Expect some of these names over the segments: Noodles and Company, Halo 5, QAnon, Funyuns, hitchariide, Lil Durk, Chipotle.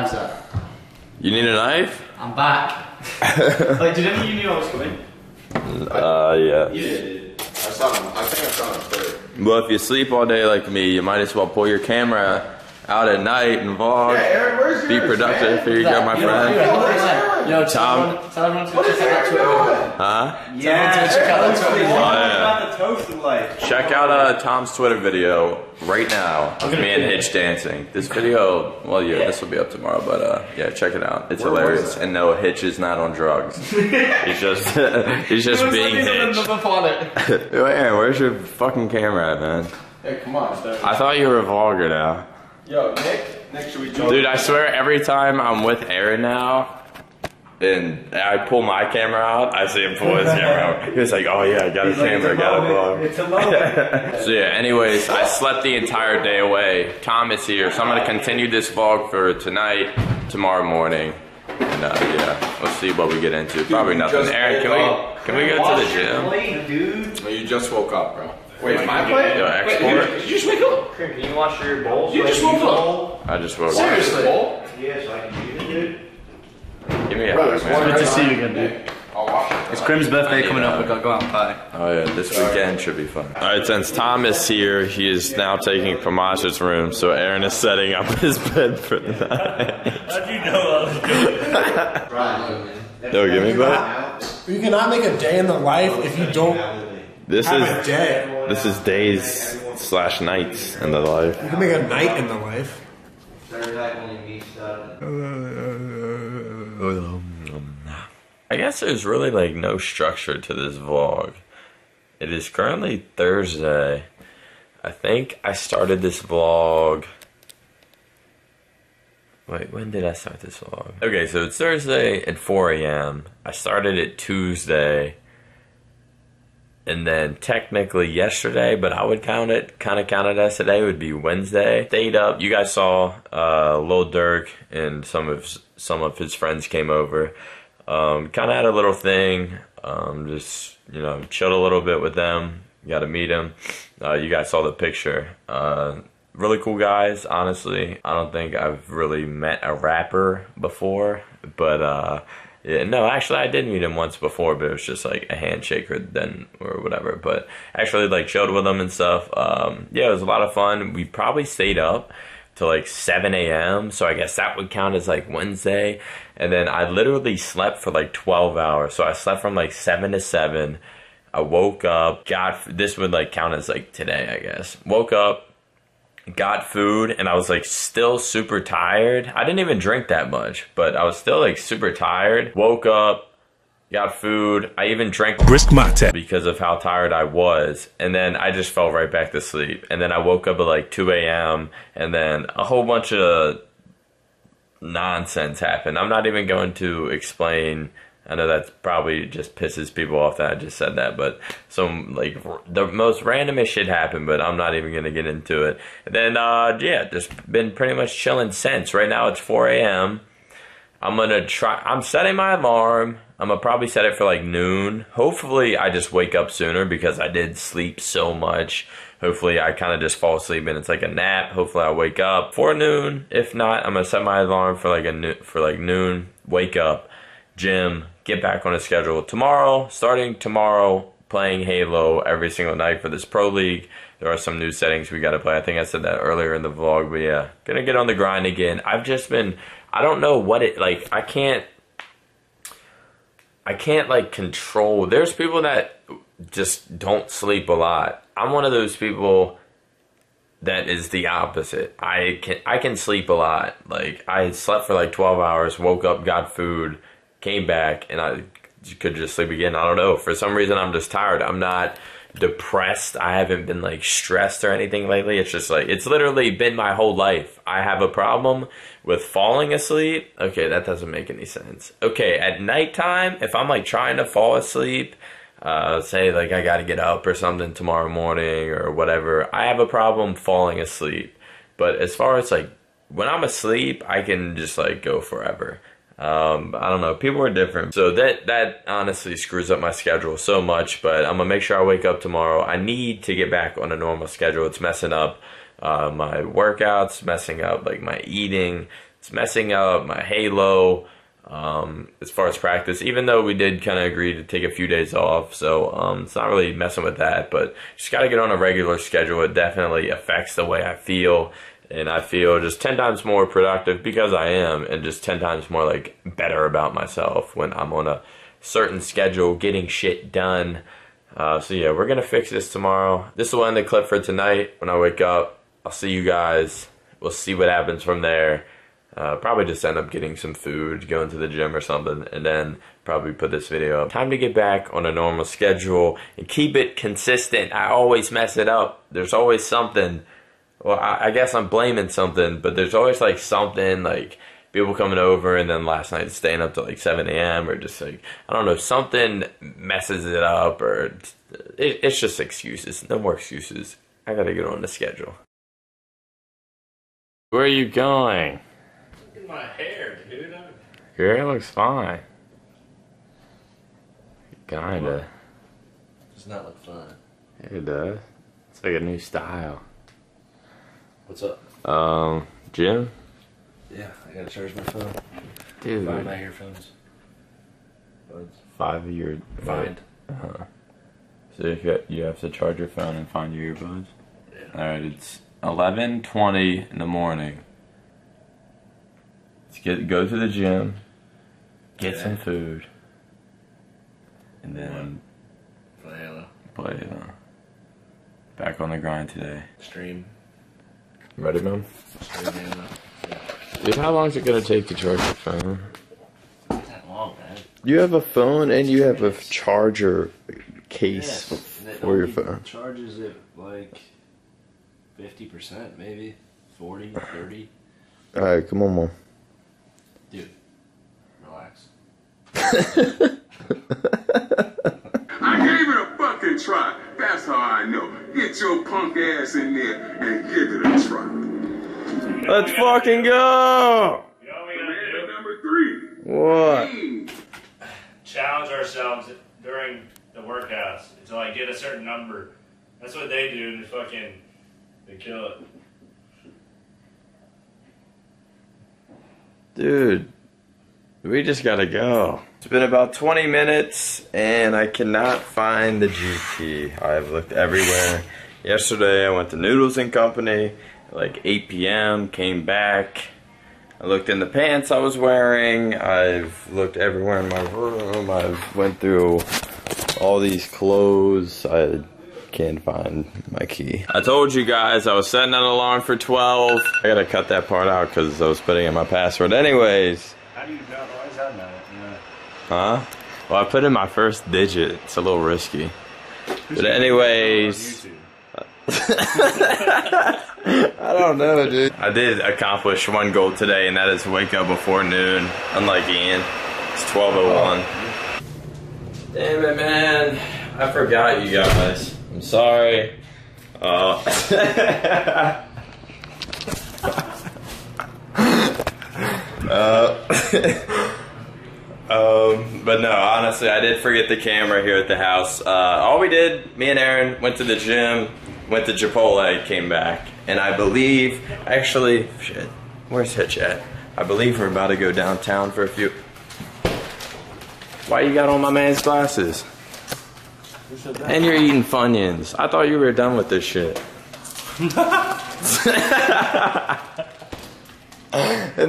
knives out. You need a knife? I'm back. Like, did any of you knew I was coming? Yeah. You did. I saw him. I think I saw him first. Well, if you sleep all day like me, you might as well pull your camera out at night and vlog. Yeah, Aaron, where's yours, be productive. Man? Here you go, my friend. Yo, Tom. Tell everyone to check out Twitter. Huh? Yeah. Check out the Twitter. Check out Tom's Twitter video right now. Of me and Hitch dancing. This video, well, yeah, this will be up tomorrow, but yeah, check it out. It's hilarious. And no, Hitch is not on drugs. He's just, he's just being Hitch. Yeah, where's your fucking camera at, man? Hey, come on. I thought you were a vlogger now. Yo, Nick, should we jump? Dude, I swear every time I'm with Aaron now, and I pull my camera out, I see him pull his camera out. He was like, oh yeah, I got a camera, I got a vlog. It's a moment. So yeah, anyways, I slept the entire day away. Tom is here, so I'm going to continue this vlog for tonight, tomorrow morning. And yeah, let's see what we get into. Probably nothing. Aaron, can we go to the gym? Dude. Well, you just woke up, bro. Wait, my plate? Wait, did you just wake up? Can you wash your bowl? You just woke up? I just woke up. Seriously? Yes, I can do it, dude. Give me a hug, man. It's good to see you again, dude. I'll watch it. It's Crim's birthday coming up. We've got to go out and party. Oh, yeah. This weekend should be fun. All right, since Tom is here, he is now taking Pramash's room, so Aaron is setting up his bed for the night. How'd you know I was doing it? Yo, give me back. You cannot make a day in the life if you don't have a day. This is days/nights in the life. You can make a night in the life. I guess there's really like no structure to this vlog. It is currently Thursday. I think I started this vlog. Wait, when did I start this vlog? Okay, so it's Thursday at 4 a.m. I started it Tuesday. And then technically yesterday, but I would count it, kind of count it as today, would be Wednesday. Stayed up. You guys saw Lil Durk and some of his friends came over. Kind of had a little thing. Just, you know, chilled a little bit with them. Got to meet him. You guys saw the picture. Really cool guys, honestly. I don't think I've really met a rapper before, but yeah, no, actually, I did meet him once before, but it was just like a handshake or then or whatever. But actually, like, chilled with him and stuff. Yeah, it was a lot of fun. We probably stayed up till like 7 a.m., so I guess that would count as like Wednesday. And then I literally slept for like 12 hours. So I slept from like 7 to 7. I woke up, this would like count as like today, I guess. Woke up, got food, and I was like still super tired. I didn't even drink that much, but I was still like super tired. Woke up, got food. I even drank brisk mate because of how tired I was, and then I just fell right back to sleep. And then I woke up at like 2 a.m. and then a whole bunch of nonsense happened. I'm not even going to explain. I know that probably just pisses people off that I just said that, but some, like, the most randomest shit happened, but I'm not even going to get into it. And then, yeah, just been pretty much chilling since. Right now it's 4 a.m. I'm setting my alarm. I'm going to probably set it for, like, noon. Hopefully I just wake up sooner because I did sleep so much. Hopefully I kind of just fall asleep and it's like a nap. Hopefully I wake up for noon. If not, I'm going to set my alarm for, like, noon, wake up, gym, get back on a schedule. Tomorrow, starting tomorrow, playing Halo every single night for this pro league. There are some new settings we got to play. I think I said that earlier in the vlog, but yeah, gonna get on the grind again. I've just been, I don't know what it, like, I can't like control. There's people that just don't sleep a lot. I'm one of those people that is the opposite. I can sleep a lot. Like, I slept for like 12 hours, woke up, got food, came back, and I could just sleep again. I don't know. For some reason, I'm just tired. I'm not depressed. I haven't been, like, stressed or anything lately. It's just, like, it's literally been my whole life. I have a problem with falling asleep. Okay, that doesn't make any sense. Okay, at nighttime, if I'm, like, trying to fall asleep, say, like, I gotta get up or something tomorrow morning or whatever, I have a problem falling asleep. But as far as, like, when I'm asleep, I can just, like, go forever. I don't know, people are different, so that honestly screws up my schedule so much, but I'm gonna make sure I wake up tomorrow. I need to get back on a normal schedule. It's messing up my workouts, messing up like my eating, It's messing up my Halo as far as practice, even though we did kind of agree to take a few days off, so it's not really messing with that, but just got to get on a regular schedule. It definitely affects the way I feel, and I feel just 10 times more productive because I am, and just 10 times more like better about myself when I'm on a certain schedule getting shit done. So yeah, we're going to fix this tomorrow. This will end the clip for tonight. When I wake up, I'll see you guys. We'll see what happens from there. Probably just end up getting some food, going to the gym or something, and then probably put this video up. Time to get back on a normal schedule and keep it consistent. I always mess it up. There's always something. Well, I guess I'm blaming something, but there's always like something, like people coming over, and then last night staying up till like 7 a.m. or just like, I don't know, something messes it up, or it's just excuses. No more excuses. I gotta get on the schedule. Where are you going? Look at my hair, dude. Your hair looks fine. Kinda. It does not look fine. It does. It's like a new style. What's up? Jim? Yeah, I gotta charge my phone. Dude. Find my earphones. Buds. 5 year. Find. Uh-huh. So you have to charge your phone and find your earbuds? Yeah. Alright, it's 11:20 in the morning. Let's go to the gym, get some food, and then play Halo. Back on the grind today. Stream. Ready, man? Stream Halo. Dude, how long is it gonna take to charge your phone? Not that long, man. You have a phone and you have a charger case for your phone. Charges it like 50%, maybe 40, 30. All right, come on, Mom. Dude, relax. I gave it a fucking try. That's how I know. Get your punk ass in there and give it a try. Let's fucking go! You know what we gotta do? Number 3. What? Challenge ourselves during the workouts until I get a certain number. That's what they do. They fucking, they kill it. Dude, we just gotta go. It's been about 20 minutes and I cannot find the GT. I've looked everywhere. Yesterday I went to Noodles and Company. Like 8 p.m., came back, I looked in the pants I was wearing, I've looked everywhere in my room, I've went through all these clothes, I can't find my key. I told you guys I was setting an alarm for 12, I gotta cut that part out because I was putting in my password anyways. How do you know? Why is that not? Huh? Well, I put in my first digit, it's a little risky. But anyways... I don't know, dude. I did accomplish one goal today, and that is wake up before noon. Unlike Ian, it's 12:01. Damn it, man! I forgot you guys. I'm sorry. But no, honestly, I did forget the camera here at the house. All we did, me and Aaron, went to the gym. Went to Chipotle, came back, and I believe, actually, shit, where's Hitch at? I believe we're about to go downtown for a few. Why you got on my man's glasses? And you're eating Funyuns. I thought you were done with this shit. And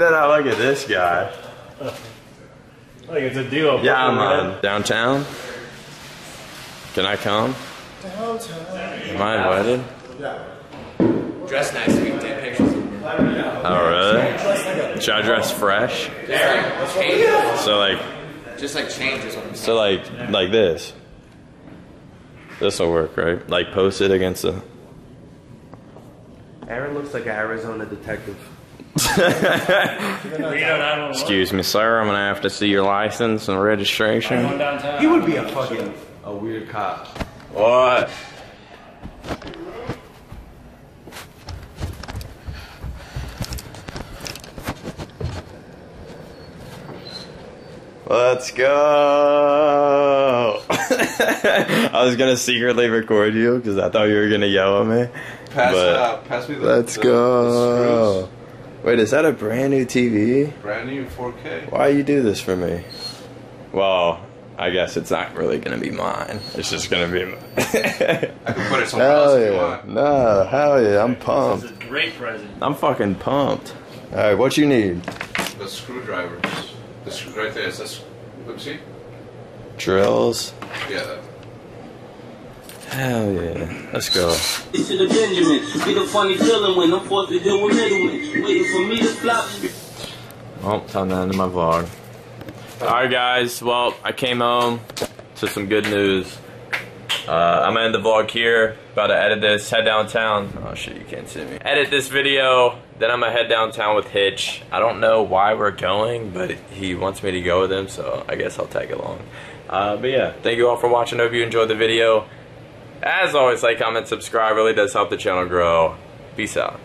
then I look at this guy. Like it's a deal. Yeah, I'm on. Downtown? Can I come? Am I invited? Yeah. Dress nice, we can take pictures. Oh, really? Should I dress fresh? Yeah. So like... Just like change is what I'm saying. So like this. This'll work, right? Like post it against the... Aaron looks like an Arizona detective. Excuse me, sir, I'm gonna have to see your license and registration. He would be a fucking... a weird cop. What? Let's go! I was gonna secretly record you because I thought you were gonna yell at me. Pass me the screws. Wait, is that a brand new TV? Brand new 4K. Why you do this for me? Well, I guess it's not really gonna be mine. It's just gonna be mine. I can put it somewhere else if you want. No, hell yeah, I'm pumped. This is a great present. I'm fucking pumped. Alright, what you need? The screwdrivers. The screw right there, is this, let me see? Drills? Yeah. Hell yeah. Let's go. It's the Benjamin. Get a funny feeling when I'm forced to deal with middlemen. Waiting for me to flop. Oh, time to end my vlog. Alright guys, well, I came home to some good news. I'm gonna end the vlog here. About to edit this, head downtown. Oh shit, you can't see me. Edit this video, then I'm gonna head downtown with Hitch. I don't know why we're going, but he wants me to go with him, so I guess I'll tag along. But yeah, thank you all for watching. Hope you enjoyed the video. As always, like, comment, subscribe. Really does help the channel grow. Peace out.